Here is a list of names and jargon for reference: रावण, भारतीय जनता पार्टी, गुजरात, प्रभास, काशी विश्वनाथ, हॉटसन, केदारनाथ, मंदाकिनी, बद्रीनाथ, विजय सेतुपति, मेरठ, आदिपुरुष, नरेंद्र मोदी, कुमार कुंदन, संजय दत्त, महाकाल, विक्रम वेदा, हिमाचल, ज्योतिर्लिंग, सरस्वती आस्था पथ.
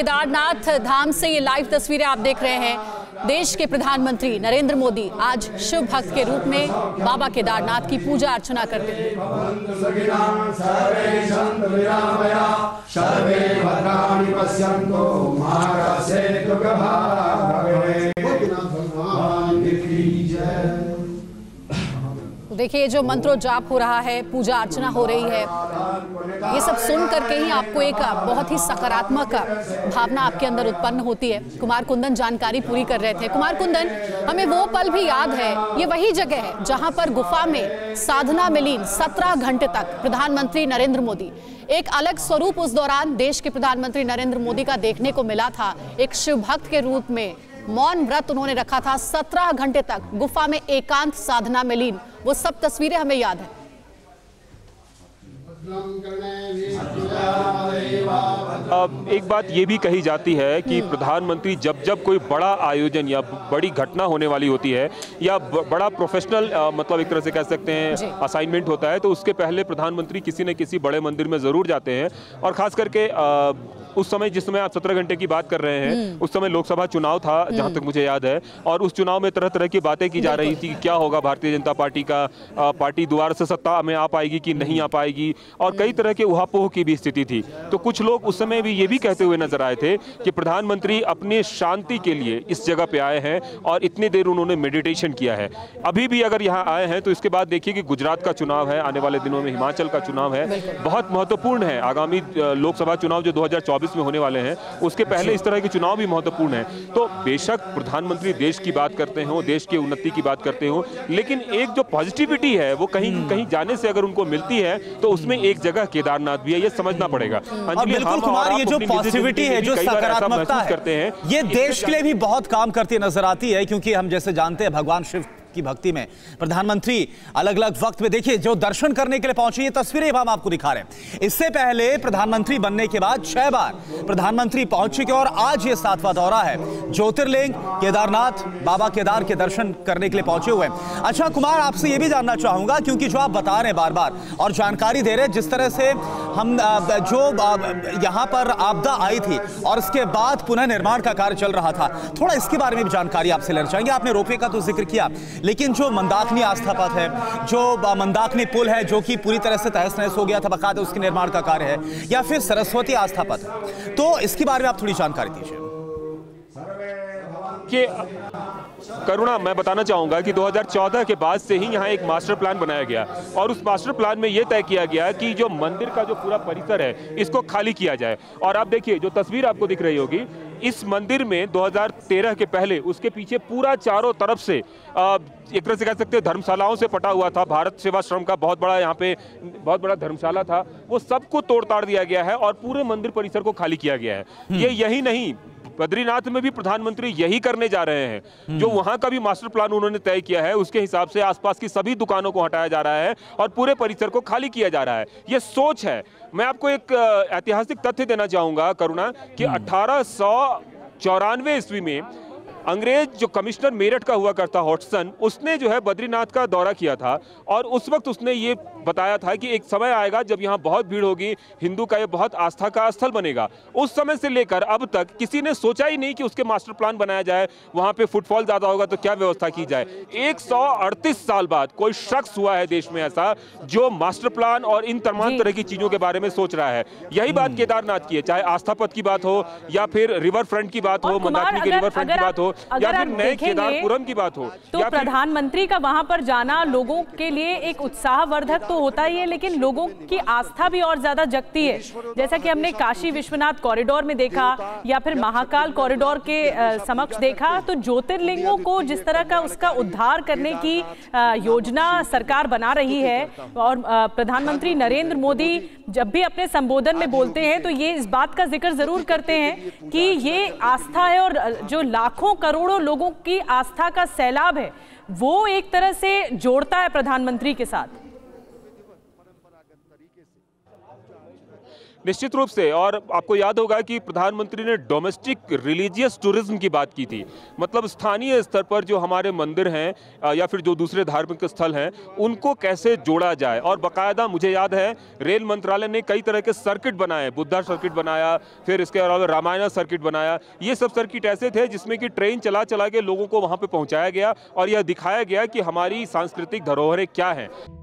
केदारनाथ धाम से ये लाइव तस्वीरें आप देख रहे हैं। देश के प्रधानमंत्री नरेंद्र मोदी आज शिव भक्त के रूप में बाबा केदारनाथ की पूजा अर्चना करते हैं। देखिए जो मंत्रोच्चार हो रहा है, पूजा अर्चना हो रही है, ये सब सुन करके ही आपको एक बहुत ही सकारात्मक भावना आपके अंदर उत्पन्न होती है। कुमार कुंदन जानकारी पूरी कर रहे थे। कुमार कुंदन, हमें वो पल भी याद है, ये वही जगह है जहां पर गुफा में साधना में लीन 17 घंटे तक प्रधानमंत्री नरेंद्र मोदी, एक अलग स्वरूप उस दौरान देश के प्रधानमंत्री नरेंद्र मोदी का देखने को मिला था। एक शिव भक्त के रूप में मौन व्रत उन्होंने रखा था, 17 घंटे तक गुफा में एकांत साधना में लीन। वो सब तस्वीरें हमें याद है। एक बात ये भी कही जाती है कि प्रधानमंत्री जब जब कोई बड़ा आयोजन या बड़ी घटना होने वाली होती है या बड़ा प्रोफेशनल मतलब एक तरह से कह सकते हैं असाइनमेंट होता है, तो उसके पहले प्रधानमंत्री किसी न किसी बड़े मंदिर में जरूर जाते हैं। और खास करके उस समय जिस समय आप 17 घंटे की बात कर रहे हैं, उस समय लोकसभा चुनाव था जहां तक मुझे याद है, और उस चुनाव में तरह तरह की बातें की जा रही थी, क्या होगा भारतीय जनता पार्टी का, पार्टी दोबारा से सत्ता में आ पाएगी कि नहीं आ पाएगी, और कई तरह के उहापोह की भी स्थिति थी। तो कुछ लोग उस समय भी ये भी कहते हुए नजर आए थे कि प्रधानमंत्री अपने शांति के लिए इस जगह पे आए हैं और इतनी देर उन्होंने मेडिटेशन किया है। अभी भी अगर यहाँ आए हैं तो इसके बाद देखिए कि गुजरात का चुनाव है, आने वाले दिनों में हिमाचल का चुनाव है, बहुत महत्वपूर्ण है। आगामी लोकसभा चुनाव जो 2024 में होने वाले हैं, उसके पहले इस तरह के चुनाव भी महत्वपूर्ण है। तो बेशक प्रधानमंत्री देश की बात करते हो, देश की उन्नति की बात करते हो, लेकिन एक जो पॉजिटिविटी है वो कहीं कहीं जाने से अगर उनको मिलती है, तो उसमें एक जगह केदारनाथ भी है, ये समझना पड़ेगा। और बिल्कुल कुमार, ये जो पॉजिटिविटी है, जो सकारात्मकता करते हैं, ये देश के लिए भी बहुत काम करती नजर आती है। क्योंकि हम जैसे जानते हैं भगवान शिव की भक्ति में प्रधानमंत्री अलग अलग वक्त में देखिए जो दर्शन करने के लिए पहुंचे, ये तस्वीरें हम आपको दिखा रहे हैं। इससे पहले प्रधानमंत्री बनने के बाद 6 बार प्रधानमंत्री पहुंच चुके और आज ये 7वां दौरा है। ज्योतिर्लिंग, केदारनाथ, बाबा केदार के दर्शन करने के लिए पहुंचे हुए हैं। अच्छा कुमार, आपसे ये भी जानना चाहूंगा, क्योंकि जो आप बता रहे हैं बार बार और जानकारी दे रहे हैं, जिस तरह से हम जो यहाँ पर आपदा आई थी और उसके बाद पुनः निर्माण का कार्य चल रहा था, थोड़ा इसके बारे में भी जानकारी आपसे लेना चाहेंगे। आपने रोपवे का तो जिक्र किया, लेकिन जो मंदाकिनी आस्था पथ है, जो मंदाकिनी पुल है जो कि पूरी तरह से तहस नहस हो गया था, बकायदा उसके निर्माण का कार्य है, या फिर सरस्वती आस्था पथ, तो इसके बारे में आप थोड़ी जानकारी दीजिए। करुणा, मैं बताना चाहूंगा कि 2014 के बाद से ही यहाँ एक मास्टर प्लान बनाया गया और उस मास्टर प्लान में यह तय किया गया कि जो मंदिर का जो पूरा परिसर है इसको खाली किया जाए। और आप देखिए जो तस्वीर आपको दिख रही होगी, इस मंदिर में 2013 के पहले उसके पीछे पूरा चारों तरफ से एक तरह से कह सकते हैं धर्मशालाओं से पटा हुआ था। भारत सेवाश्रम का बहुत बड़ा यहाँ पे बहुत बड़ा धर्मशाला था, वो सबको तोड़ ताड़ दिया गया है और पूरे मंदिर परिसर को खाली किया गया है। ये यही नहीं, बद्रीनाथ में भी प्रधानमंत्री यही करने जा रहे हैं। जो वहां का भी मास्टर प्लान उन्होंने तय किया है, उसके हिसाब से आसपास की सभी दुकानों को हटाया जा रहा है और पूरे परिसर को खाली किया जा रहा है। यह सोच है। मैं आपको एक ऐतिहासिक तथ्य देना चाहूंगा करुणा, कि 1894 ईस्वी में अंग्रेज जो कमिश्नर मेरठ का हुआ करता हॉटसन, उसने जो है बद्रीनाथ का दौरा किया था और उस वक्त उसने ये बताया था कि एक समय आएगा जब यहाँ बहुत भीड़ होगी, हिंदू का ये बहुत आस्था का स्थल बनेगा। उस समय से लेकर अब तक किसी ने सोचा ही नहीं कि उसके मास्टर प्लान बनाया जाए, वहाँ पे फुटफॉल ज़्यादा होगा तो क्या व्यवस्था की जाए। 138 साल बाद कोई शख्स हुआ है देश में ऐसा जो मास्टर प्लान और इन तमाम तरह की चीज़ों के बारे में सोच रहा है। यही बात केदारनाथ की है, चाहे आस्था पथ की बात हो या फिर रिवर फ्रंट की बात हो, मंदाकिनी के रिवर फ्रंट की बात हो, या फिर नए केदारपुरम की बात हो। तो प्रधानमंत्री का वहां पर जाना लोगों के लिए एक उत्साहवर्धक तो होता ही है, लेकिन लोगों की आस्था भी और ज्यादा जगती है, जैसा कि हमने काशी विश्वनाथ कॉरिडोर में देखा या फिर महाकाल कॉरिडोर के समक्ष देखा। तो ज्योतिर्लिंगों को जिस तरह का उसका उद्धार करने की योजना सरकार बना रही है, और प्रधानमंत्री नरेंद्र मोदी जब भी अपने संबोधन में बोलते हैं तो ये इस बात का जिक्र जरूर करते हैं कि ये आस्था है और जो लाखों करोड़ों लोगों की आस्था का सैलाब है वो एक तरह से जोड़ता है प्रधानमंत्री के साथ। निश्चित रूप से। और आपको याद होगा कि प्रधानमंत्री ने डोमेस्टिक रिलीजियस टूरिज्म की बात की थी, मतलब स्थानीय स्तर पर जो हमारे मंदिर हैं या फिर जो दूसरे धार्मिक स्थल हैं उनको कैसे जोड़ा जाए। और बाकायदा मुझे याद है रेल मंत्रालय ने कई तरह के सर्किट बनाए, बुद्धा सर्किट बनाया, फिर इसके अलावा रामायण सर्किट बनाया। ये सब सर्किट ऐसे थे जिसमें कि ट्रेन चला चला के लोगों को वहाँ पर पहुँचाया गया और यह दिखाया गया कि हमारी सांस्कृतिक धरोहरें क्या हैं।